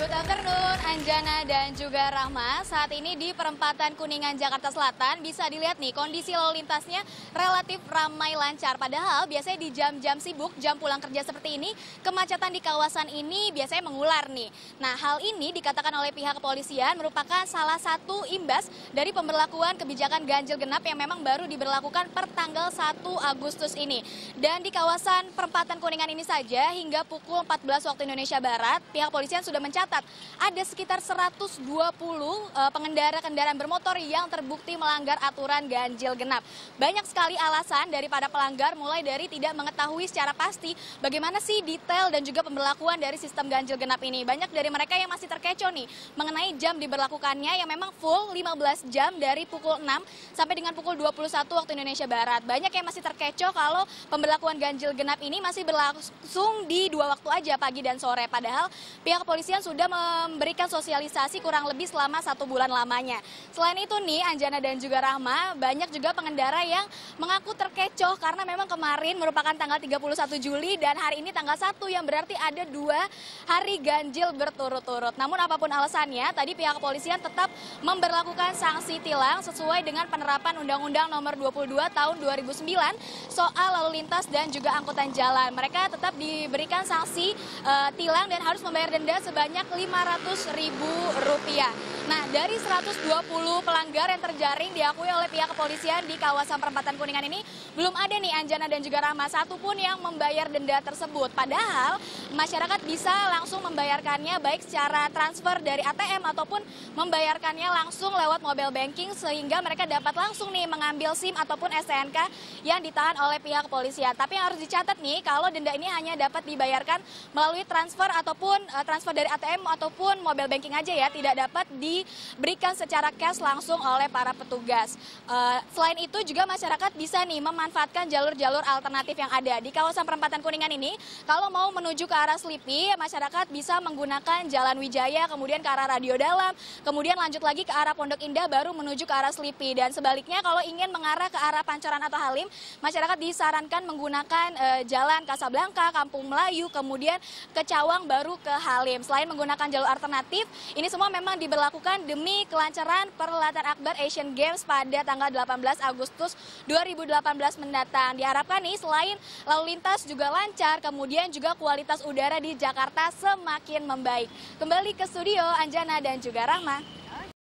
Good afternoon, Anjana dan juga Rahma. Saat ini di perempatan Kuningan, Jakarta Selatan, bisa dilihat nih kondisi lalu lintasnya relatif ramai lancar. Padahal biasanya di jam-jam sibuk, jam pulang kerja seperti ini, kemacetan di kawasan ini biasanya mengular nih. Nah, hal ini dikatakan oleh pihak kepolisian merupakan salah satu imbas dari pemberlakuan kebijakan ganjil genap yang memang baru diberlakukan per tanggal 1 Agustus ini. Dan di kawasan perempatan Kuningan ini saja, hingga pukul 14 waktu Indonesia Barat, pihak kepolisian sudah mencatat ada sekitar 120 pengendara kendaraan bermotor yang terbukti melanggar aturan ganjil genap. Banyak sekali alasan dari para pelanggar, mulai dari tidak mengetahui secara pasti bagaimana sih detail dan juga pemberlakuan dari sistem ganjil genap ini. Banyak dari mereka yang masih terkecoh nih mengenai jam diberlakukannya yang memang full 15 jam dari pukul 6 sampai dengan pukul 21 waktu Indonesia Barat. Banyak yang masih terkecoh kalau pemberlakuan ganjil genap ini masih berlangsung di dua waktu aja, pagi dan sore. Padahal pihak kepolisian sudah memberikan sosialisasi kurang lebih selama 1 bulan lamanya. Selain itu nih, Anjana dan juga Rahma, banyak juga pengendara yang mengaku terkecoh karena memang kemarin merupakan tanggal 31 Juli dan hari ini tanggal 1 yang berarti ada 2 hari ganjil berturut-turut. Namun apapun alasannya, tadi pihak kepolisian tetap memberlakukan sanksi tilang sesuai dengan penerapan Undang-Undang Nomor 22 tahun 2009 soal lalu lintas dan juga angkutan jalan. Mereka tetap diberikan sanksi tilang dan harus membayar denda sebanyak Rp500.000. Nah, dari 120 pelanggar yang terjaring diakui oleh pihak kepolisian di kawasan perempatan Kuningan ini, belum ada nih Anjana dan juga Rahma satupun yang membayar denda tersebut. Padahal masyarakat bisa langsung membayarkannya baik secara transfer dari ATM ataupun membayarkannya langsung lewat mobile banking, sehingga mereka dapat langsung nih mengambil SIM ataupun STNK yang ditahan oleh pihak kepolisian. Tapi yang harus dicatat nih, kalau denda ini hanya dapat dibayarkan melalui transfer ataupun transfer dari ATM ataupun mobile banking aja ya, tidak dapat diberikan secara cash langsung oleh para petugas. Selain itu juga masyarakat bisa nih memanfaatkan jalur-jalur alternatif yang ada di kawasan perempatan Kuningan ini. Kalau mau menuju ke arah Slipi, masyarakat bisa menggunakan jalan Wijaya, kemudian ke arah Radio Dalam, kemudian lanjut lagi ke arah Pondok Indah baru menuju ke arah Slipi. Dan sebaliknya kalau ingin mengarah ke arah Pancoran atau Halim, masyarakat disarankan menggunakan jalan Kasablanka, Kampung Melayu, kemudian ke Cawang baru ke Halim. Selain menggunakan jalur alternatif, ini semua memang diberlakukan demi kelancaran perhelatan akbar Asian Games pada tanggal 18 Agustus 2018 mendatang. Diharapkan nih selain lalu lintas juga lancar, kemudian juga kualitas udara di Jakarta semakin membaik. Kembali ke studio, Anjana dan juga Rahma.